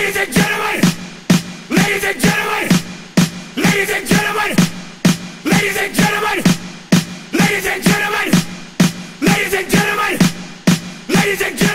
Ladies and gentlemen,